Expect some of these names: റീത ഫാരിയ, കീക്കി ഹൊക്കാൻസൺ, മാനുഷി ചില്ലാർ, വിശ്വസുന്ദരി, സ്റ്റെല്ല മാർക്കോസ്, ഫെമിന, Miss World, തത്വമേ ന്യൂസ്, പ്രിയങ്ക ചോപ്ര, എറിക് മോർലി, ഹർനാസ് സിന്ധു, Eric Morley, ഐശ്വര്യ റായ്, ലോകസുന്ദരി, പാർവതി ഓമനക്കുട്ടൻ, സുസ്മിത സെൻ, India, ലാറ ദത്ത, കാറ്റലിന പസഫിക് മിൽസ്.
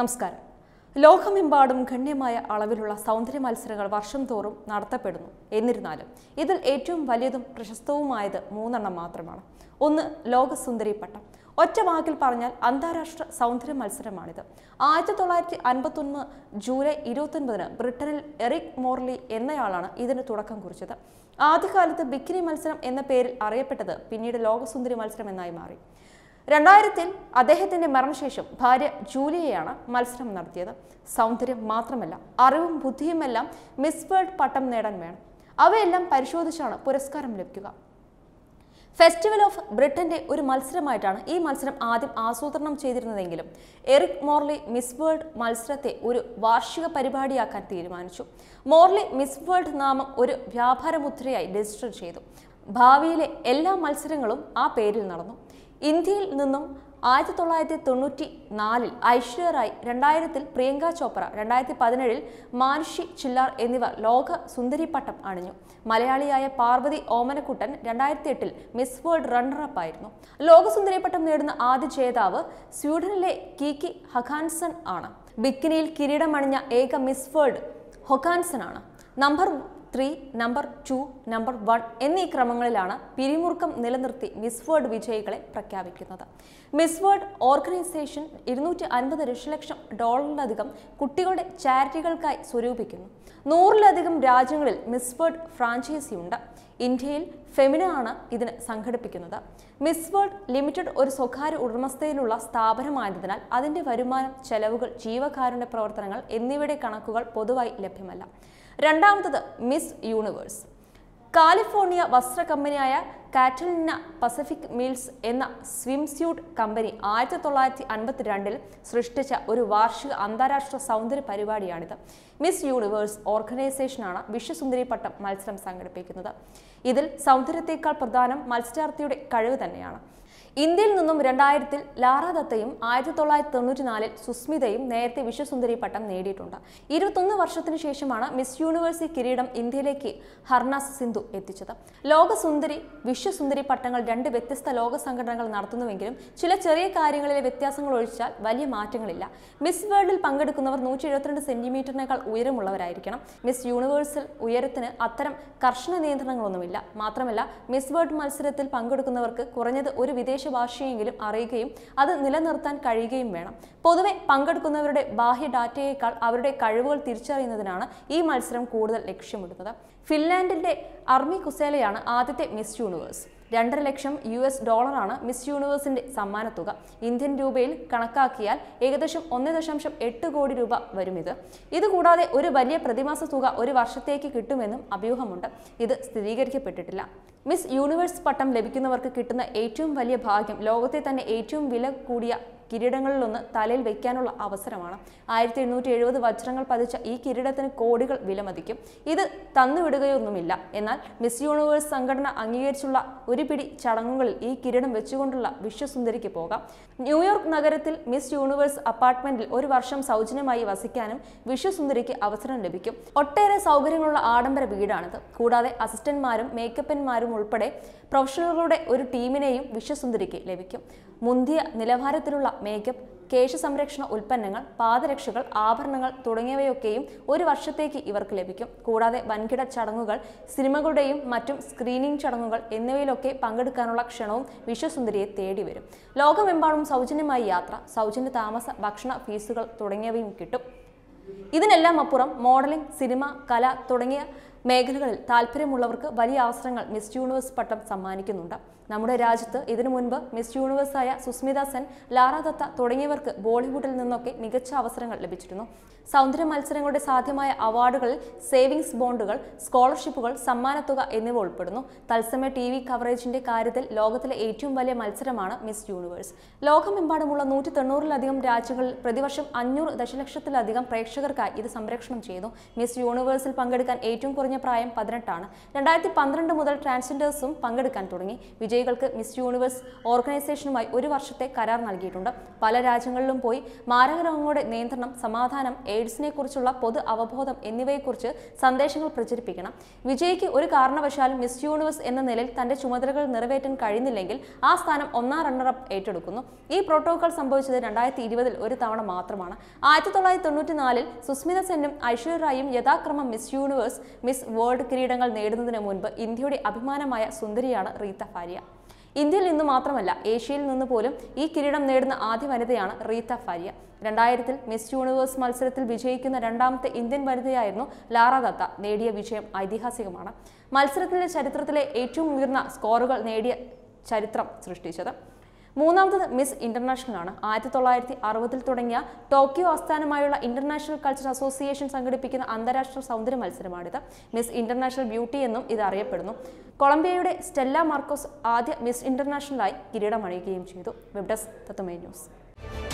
നമസ്കാരം. ലോകമെമ്പാടും ഗണ്യമായ അളവിലുള്ള സൗന്ദര്യ മത്സരങ്ങൾ വർഷം തോറും നടത്തപ്പെടുന്നു. എന്നിരുന്നാലും ഇതിൽ ഏറ്റവും വലിയതും പ്രശസ്തവുമായത് മൂന്നെണ്ണം മാത്രമാണ്. ഒന്ന് ലോകസുന്ദരി പട്ടം. ഒറ്റ വാക്കിൽ പറഞ്ഞാൽ അന്താരാഷ്ട്ര സൗന്ദര്യ മത്സരമാണിത്. 1951 ജൂലൈ 29-ന് ബ്രിട്ടനിൽ എറിക് മോർലി എന്നയാളാണ് ഇതിന് തുടക്കം കുറിച്ചത്. ആദ്യകാലത്ത് ബിക്കിനി മത്സരം എന്ന പേരിൽ അറിയപ്പെട്ടത് പിന്നീട് ലോകസുന്ദരി മത്സരം എന്നായി മാറി. 2000-ൽ അദ്ദേഹത്തിൻ്റെ മരണശേഷം ഭാര്യ ജൂലിയയാണ് മത്സരം നടത്തിയത്. സൗന്ദര്യം മാത്രമല്ല, അറിവും ബുദ്ധിയുമെല്ലാം മിസ് വേൾഡ് പട്ടം നേടാൻ വേണം. അവയെല്ലാം പരിശോധിച്ചാണ് പുരസ്കാരം ലഭിക്കുക. ഫെസ്റ്റിവൽ ഓഫ് ബ്രിട്ടൻ്റെ ഒരു മത്സരമായിട്ടാണ് ഈ മത്സരം ആദ്യം ആസൂത്രണം ചെയ്തിരുന്നതെങ്കിലും എറിക് മോർലി മിസ് വേൾഡ് മത്സരത്തെ ഒരു വാർഷിക പരിപാടിയാക്കാൻ തീരുമാനിച്ചു. മോർലി മിസ് വേൾഡ് നാമം ഒരു വ്യാപാര മുദ്രയായി രജിസ്റ്റർ ചെയ്തു. ഭാവിയിലെ എല്ലാ മത്സരങ്ങളും ആ പേരിൽ നടന്നു. ഇന്ത്യയിൽ നിന്നും 1994-ൽ ഐശ്വര്യ റായ്, 2000-ൽ പ്രിയങ്ക ചോപ്ര, 2017-ൽ മാനുഷി ചില്ലാർ എന്നിവർ ലോക സുന്ദരിപ്പട്ടം അണിഞ്ഞു. മലയാളിയായ പാർവതി ഓമനക്കുട്ടൻ 2008-ൽ മിസ് വേൾഡ് റണ്ണറപ്പ് ആയിരുന്നു. ലോകസുന്ദരിപ്പട്ടം നേടുന്ന ആദ്യ ജേതാവ് സ്വീഡനിലെ കീക്കി ഹൊക്കാൻസൺ ആണ്. ബിക്കിനിയിൽ കിരീടമണിഞ്ഞ ഏക മിസ് വേൾഡ് ഹൊക്കാൻസൺ ആണ്. നമ്പർ 3, നമ്പർ 2, നമ്പർ 1 എന്നീ ക്രമങ്ങളിലാണ് പിരിമുറുക്കം നിലനിർത്തി മിസ് വേൾഡ് വിജയികളെ പ്രഖ്യാപിക്കുന്നത്. മിസ് വേൾഡ് ഓർഗനൈസേഷൻ $250 ദശലക്ഷം കുട്ടികളുടെ ചാരിറ്റികൾക്കായി സ്വരൂപിക്കുന്നു. 100-ലധികം രാജ്യങ്ങളിൽ മിസ് വേൾഡ് ഫ്രാഞ്ചൈസിയുണ്ട്. ഇന്ത്യയിൽ ഫെമിന ആണ് ഇതിന് സംഘടിപ്പിക്കുന്നത്. മിസ് വേൾഡ് ലിമിറ്റഡ് ഒരു സ്വകാര്യ ഉടമസ്ഥയിലുള്ള സ്ഥാപനമായതിനാൽ അതിൻ്റെ വരുമാനം, ചെലവുകൾ, ജീവകാരുണ്യ പ്രവർത്തനങ്ങൾ എന്നിവയുടെ കണക്കുകൾ പൊതുവായി ലഭ്യമല്ല. രണ്ടാമത്തത് മിസ് യൂണിവേഴ്സ്. കാലിഫോർണിയ വസ്ത്ര കമ്പനിയായ കാറ്റലിന പസഫിക് മിൽസ് എന്ന സ്വിംസ്യൂട്ട് കമ്പനി 1952-ൽ സൃഷ്ടിച്ച ഒരു വാർഷിക അന്താരാഷ്ട്ര സൗന്ദര്യ പരിപാടിയാണിത്. മിസ് യൂണിവേഴ്സ് ഓർഗനൈസേഷനാണ് വിശ്വസുന്ദരിപ്പട്ടം മത്സരം സംഘടിപ്പിക്കുന്നത്. ഇതിൽ സൗന്ദര്യത്തെക്കാൾ പ്രധാനം മത്സരാർത്ഥിയുടെ കഴിവ് തന്നെയാണ്. ഇന്ത്യയിൽ നിന്നും 2000-ൽ ലാറ ദത്തയും 1994-ൽ സുസ്മിതയും നേരത്തെ വിശ്വസുന്ദരി പട്ടം നേടിയിട്ടുണ്ട്. 21 വർഷത്തിനു ശേഷമാണ് മിസ് യൂണിവേഴ്സ് കിരീടം ഇന്ത്യയിലേക്ക് ഹർനാസ് സിന്ധു എത്തിച്ചത്. ലോകസുന്ദരി, വിശ്വസുന്ദരി പട്ടങ്ങൾ രണ്ട് വ്യത്യസ്ത ലോക സംഘടനകൾ നടത്തുന്നുവെങ്കിലും ചില ചെറിയ കാര്യങ്ങളിലെ വ്യത്യാസങ്ങൾ ഒഴിച്ചാൽ വലിയ മാറ്റങ്ങളില്ല. മിസ് വേൾഡിൽ പങ്കെടുക്കുന്നവർ 172 സെന്റിമീറ്ററിനേക്കാൾ ഉയരമുള്ളവരായിരിക്കണം. മിസ് യൂണിവേഴ്സിൽ ഉയരത്തിന് അത്തരം കർശന നിയന്ത്രണങ്ങളൊന്നുമില്ല. മാത്രമല്ല, മിസ് വേൾഡ് മത്സരത്തിൽ പങ്കെടുക്കുന്നവർക്ക് കുറഞ്ഞത് ഒരു വിദേശ ഭാഷയെങ്കിലും അറിയുകയും അത് നിലനിർത്താൻ കഴിയുകയും വേണം. പൊതുവെ പങ്കെടുക്കുന്നവരുടെ ബാഹ്യ ഡാറ്റയേക്കാൾ അവരുടെ കഴിവുകൾ തിരിച്ചറിയുന്നതിനാണ് ഈ മത്സരം കൂടുതൽ ലക്ഷ്യമിടുന്നത്. ഫിൻലാൻഡിന്റെ അർമി കുസേലയാണ് ആദ്യത്തെ മിസ് യൂണിവേഴ്സ്. $2,50,000 മിസ് യൂണിവേഴ്സിന്റെ സമ്മാനത്തുക. ഇന്ത്യൻ രൂപയിൽ കണക്കാക്കിയാൽ ഏകദേശം 1.8 കോടി രൂപ വരും. ഇതുകൂടാതെ ഒരു വലിയ പ്രതിമാസ തുക ഒരു വർഷത്തേക്ക് കിട്ടുമെന്നും അഭ്യൂഹമുണ്ട്. ഇത് സ്ഥിരീകരിക്കപ്പെട്ടിട്ടില്ല. മിസ് യൂണിവേഴ്സ് പട്ടം ലഭിക്കുന്നവർക്ക് കിട്ടുന്ന ഏറ്റവും വലിയ ഭാഗ്യം ലോകത്തെ തന്നെ ഏറ്റവും വില കൂടിയ കിരീടങ്ങളിലൊന്ന് തലയിൽ വയ്ക്കാനുള്ള അവസരമാണ്. 1770 വജ്രങ്ങൾ പതിച്ച ഈ കിരീടത്തിന് കോടികൾ വിലമതിക്കും. ഇത് തന്നുവിടുകയൊന്നുമില്ല. എന്നാൽ മിസ് യൂണിവേഴ്സ് സംഘടന അംഗീകരിച്ചുള്ള ഒരു പിടി ചടങ്ങുകളിൽ ഈ കിരീടം വെച്ചുകൊണ്ടുള്ള വിശ്വസുന്ദരിക്ക് പോകാം. ന്യൂയോർക്ക് നഗരത്തിൽ മിസ് യൂണിവേഴ്സ് അപ്പാർട്ട്മെന്റിൽ ഒരു വർഷം സൗജന്യമായി വസിക്കാനും വിശ്വസുന്ദരിക്ക് അവസരം ലഭിക്കും. ഒട്ടേറെ സൗകര്യങ്ങളുള്ള ആഡംബര വീടാണിത്. കൂടാതെ അസിസ്റ്റന്റ്മാരും മേക്കപ്പന്മാരും ഉൾപ്പെടെ പ്രൊഫഷണലുകളുടെ ഒരു ടീമിനെയും വിശ്വസുന്ദരിക്ക് ലഭിക്കും. മുന്തിയ നിലവാരത്തിലുള്ള മേക്കപ്പ്, കേശ സംരക്ഷണ ഉൽപ്പന്നങ്ങൾ, പാദരക്ഷകൾ, ആഭരണങ്ങൾ തുടങ്ങിയവയൊക്കെയും ഒരു വർഷത്തേക്ക് ഇവർക്ക് ലഭിക്കും. കൂടാതെ വൻകിട ചടങ്ങുകൾ, സിനിമകളുടെയും മറ്റും സ്ക്രീനിംഗ് ചടങ്ങുകൾ എന്നിവയിലൊക്കെ പങ്കെടുക്കാനുള്ള ക്ഷണവും വിശ്വസുന്ദരിയെ തേടി വരും. ലോകമെമ്പാടും സൗജന്യമായി യാത്ര, സൗജന്യ താമസ, ഭക്ഷണ ഫീസുകൾ തുടങ്ങിയവയും കിട്ടും. ഇതിനെല്ലാം അപ്പുറം മോഡലിംഗ്, സിനിമ, കല തുടങ്ങിയ മേഖലകളിൽ താല്പര്യമുള്ളവർക്ക് വലിയ അവസരങ്ങൾ മിസ് യൂണിവേഴ്സ് പട്ടം സമ്മാനിക്കുന്നുണ്ട്. നമ്മുടെ രാജ്യത്ത് ഇതിനു മുൻപ് മിസ് യൂണിവേഴ്സായ സുസ്മിത സെൻ, ലാറ ദത്ത തുടങ്ങിയവർക്ക് ബോളിവുഡിൽ നിന്നൊക്കെ മികച്ച അവസരങ്ങൾ ലഭിച്ചിരുന്നു. സൗന്ദര്യ മത്സരങ്ങളുടെ സാധ്യമായ അവാർഡുകളിൽ സേവിങ്സ് ബോണ്ടുകൾ, സ്കോളർഷിപ്പുകൾ, സമ്മാനത്തുക എന്നിവ ഉൾപ്പെടുന്നു. തത്സമയ TV കവറേജിന്റെ കാര്യത്തിൽ ലോകത്തിലെ ഏറ്റവും വലിയ മത്സരമാണ് മിസ് യൂണിവേഴ്സ്. ലോകമെമ്പാടുമുള്ള 190-ലധികം രാജ്യങ്ങളിൽ പ്രതിവർഷം 500 ദശലക്ഷത്തിലധികം പ്രേക്ഷകർക്കായി ഇത് സംപ്രേക്ഷണം ചെയ്യുന്നു. മിസ് യൂണിവേഴ്സിൽ പങ്കെടുക്കാൻ ഏറ്റവും കുറഞ്ഞ കുറഞ്ഞ പ്രായം 18 ആണ് 2012 മുതൽ ട്രാൻസ്ജെൻഡേഴ്സും പങ്കെടുക്കാൻ തുടങ്ങി വിജയികൾക്ക് മിസ് യൂണിവേഴ്സ് ഓർഗനൈസേഷനുമായി ഒരു വർഷത്തെ കരാർ നൽകിയിട്ടുണ്ട് പല രാജ്യങ്ങളിലും പോയി മാരക രോഗങ്ങളുടെ നിയന്ത്രണം സമാധാനം എയ്ഡ്സിനെക്കുറിച്ചുള്ള പൊതു അവബോധം എന്നിവയെക്കുറിച്ച് സന്ദേശങ്ങൾ പ്രചരിപ്പിക്കണം വിജയിക്ക് ഒരു കാരണവശാലും മിസ് യൂണിവേഴ്സ് എന്ന നിലയിൽ തന്റെ ചുമതലകൾ നിറവേറ്റാൻ കഴിയുന്നില്ലെങ്കിൽ ആ സ്ഥാനം ഒന്നാം റണ്ണർ അപ്പ് ഏറ്റെടുക്കുന്നു ഈ പ്രോട്ടോക്കോൾ സംഭവിച്ചത് 2020 ൽ ഒരു തവണ മാത്രമാണ് 1994 ൽ സുസ്മിത സെന്നും ഐശ്വര്യയും യഥാക്രമം മിസ് യൂണിവേഴ്സ് മിസ് വേൾഡ് കിരീടങ്ങൾ നേടുന്നതിന് മുൻപ് ഇന്ത്യയുടെ അഭിമാനമായ സുന്ദരിയാണ് റീത ഫാരിയ ഇന്ത്യയിൽ നിന്ന് മാത്രമല്ല ഏഷ്യയിൽ നിന്ന് പോലും ഈ കിരീടം നേടുന്ന ആദ്യ വനിതയാണ് റീത ഫാരിയ 2000 ൽ മിസ് യൂണിവേഴ്സ് മത്സരത്തിൽ വിജയിക്കുന്ന രണ്ടാമത്തെ ഇന്ത്യൻ വനിതയായിരുന്നു ലാറ ദത്ത നേടിയ വിജയം ഐതിഹാസികമാണ് മത്സരത്തിലെ ചരിത്രത്തിലെ ഏറ്റവും ഉയർന്ന സ്കോറുകൾ നേടിയ ചരിത്രം സൃഷ്ടിച്ചത് മൂന്നാമത് മിസ് ഇന്റർനാഷണൽ ആണ് 1960 ൽ തുടങ്ങിയ ടോക്കിയോ ആസ്ഥാനമായുള്ള ഇന്റർനാഷണൽ കൾച്ചർ അസോസിയേഷൻ സംഘടിപ്പിക്കുന്ന അന്താരാഷ്ട്ര സൗന്ദര്യ മത്സരമാണിത് മിസ് ഇന്റർനാഷണൽ ബ്യൂട്ടി എന്നും ഇത് അറിയപ്പെടുന്നു കൊളംബിയയുടെ സ്റ്റെല്ല മാർക്കോസ് ആദ്യ മിസ് ഇന്റർനാഷണലായി കിരീടമണിയുകയും ചെയ്തു വെബ് ഡെസ്ക് തത്വമേ ന്യൂസ്